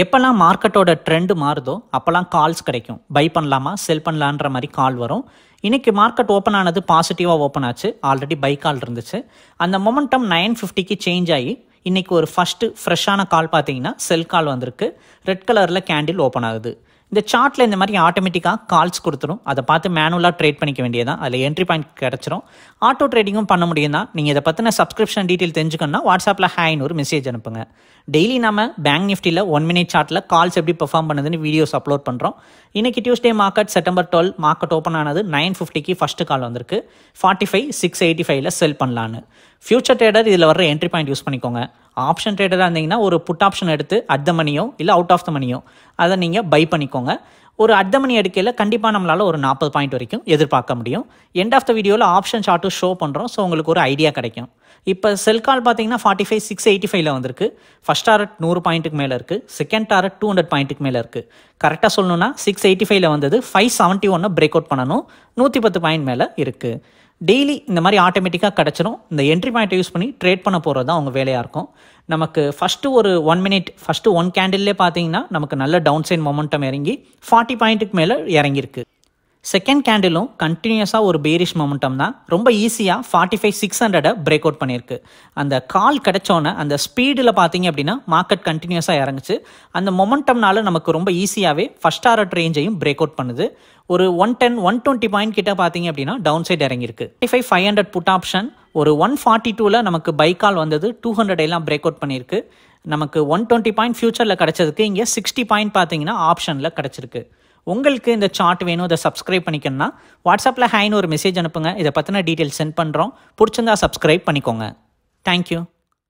எப்போல்லாம் மார்க்கெட்டோட ட்ரெண்டு மாறுதோ அப்போல்லாம் கால்ஸ் கிடைக்கும். பை பண்ணலாமா செல் பண்ணலான்ற மாதிரி கால் வரும். இன்றைக்கி மார்க்கெட் ஓப்பன் ஆனது பாசிட்டிவாக ஓப்பன் ஆச்சு. ஆல்ரெடி பை கால் இருந்துச்சு. அந்த மொமெண்டம் 950க்கு சேஞ்ச் ஆகி இன்றைக்கி ஒரு ஃபஸ்ட்டு ஃப்ரெஷ்ஷான கால் பார்த்தீங்கன்னா செல் கால் வந்திருக்கு. ரெட் கலரில் கேண்டில் ஓப்பன் ஆகுது. இந்த சார்ட்டில் இந்த மாதிரி ஆட்டோமேட்டிக்காக கால்ஸ் கொடுத்துரும். அதை பார்த்து மேனுவலாக ட்ரேட் பண்ணிக்க வேண்டியதான். அதில் என்ட்ரி பாயிண்ட் கிடச்சிரும். ஆட்டோ ட்ரேடிங்கும் பண்ண முடியும் தான். நீங்கள் இதை பற்றின சப்ஸ்கிரிப்ஷன் டீட்டெயில் தெரிஞ்சுக்கணும்னா வாட்ஸ்அப்பில் ஹாய்னு ஒரு மெசேஜ் அனுப்புங்க. டெய்லி நம்ம பேங்க் நிஃப்டியில் 1 மினிட் சார்ட்டில் கால்ஸ் எப்படி பெர்ஃபார்ம் பண்ணுதுன்னு வீடியோஸ் அப்லோட் பண்ணுறோம். இன்றைக்கி Tuesday market September 12 market open ஆனது 950க்கு ஃபஸ்ட்டு கால் வந்திருக்கு. 45,685ல் செல் பண்ணலான்னு. ஃபியூச்சர் ட்ரேடர் இதில் வர என்ட்ரி பாயிண்ட் யூஸ் பண்ணிக்கோங்க. ஆப்ஷன் ட்ரேடராக இருந்தீங்கன்னா ஒரு புட் ஆப்ஷன் எடுத்து அட் த மணியோ இல்லை அவுட் ஆஃப் த மணியோ அதை நீங்கள் பை பண்ணிக்கோங்க. ஒரு அட் த மணி எடுக்கையில் கண்டிப்பாக நம்மளால் ஒரு 40 பாயிண்ட் வரைக்கும் எதிர்பார்க்க முடியும். எண்ட் ஆஃப் த வீடியோவில் ஆப்ஷன் சார்ட்டும் ஷோ பண்ணுறோம். ஸோ உங்களுக்கு ஒரு ஐடியா கிடைக்கும். இப்போ செல் கால் பார்த்தீங்கன்னா 45,685ல் வந்திருக்கு. ஃபஸ்ட் டாரட் 100 பாயிண்ட்டுக்கு மேலே இருக்குது. செகண்ட் டாரட் 200 பாயிண்ட்டுக்கு மேலே இருக்குது. கரெக்டாக சொல்லணும்னா 685ல் வந்தது 571 பிரேக் அவுட் பண்ணணும். 110 பாயிண்ட் மேலே இருக்குது. டெய்லி இந்த மாதிரி ஆட்டோமேட்டிக்காக கிடச்சிரும். இந்த என்ட்ரி பாயிண்ட்டை யூஸ் பண்ணி ட்ரேட் பண்ண போகிறது தான் அவங்க வேலையாக இருக்கும். நமக்கு ஃபஸ்ட்டு ஒரு 1 மினிட் ஃபஸ்ட்டு 1 கேண்டில்லே பார்த்தீங்கன்னா நமக்கு நல்ல டவுன் சைட் மொமெண்டம் இறங்கி 40 பாயிண்ட்டுக்கு மேலே இறங்கியிருக்கு. செகண்ட் கேண்டிலும் கண்டினியூஸாக ஒரு பேரிஷ் மொமெண்டம் தான். ரொம்ப ஈஸியாக 45,600 பிரேக் அவுட் பண்ணியிருக்கு. அந்த கால் கிடச்சோன்னே அந்த ஸ்பீடில் பார்த்தீங்க அப்படின்னா மார்க்கெட் கண்டினியூஸாக இறங்குச்சு. அந்த மொமெண்டம்னால நமக்கு ரொம்ப ஈஸியாகவே ஃபஸ்ட் டாரட் ரேஞ்சையும் பிரேக் அவுட் பண்ணுது. ஒரு 110, 120 பாயிண்ட் கிட்ட பார்த்தீங்க அப்படின்னா டவுன் சைட் இறங்கியிருக்கு. 55,500 புட் ஆப்ஷன் ஒரு 142ல் நமக்கு பைக்கால் வந்தது. 200 எல்லாம் பிரேக் அவுட் பண்ணியிருக்கு. நமக்கு 120 பாயிண்ட் ஃபியூச்சரில் கிடச்சதுக்கு இங்கே 60 பாயிண்ட் பார்த்தீங்கன்னா ஆப்ஷனில் கிடச்சிருக்கு. உங்களுக்கு இந்த சார்ட் வேணும், இதை சப்ஸ்கிரைப் பண்ணிக்கணும்னா வாட்ஸ்அப்பில் ஹாய்னு ஒரு மெசேஜ் அனுப்புங்க. இதை பற்றின டீட்டெயில் சென்ட் பண்ணுறோம். பிடிச்சிருந்தா சப்ஸ்கிரைப் பண்ணிக்கோங்க. தேங்க்யூ.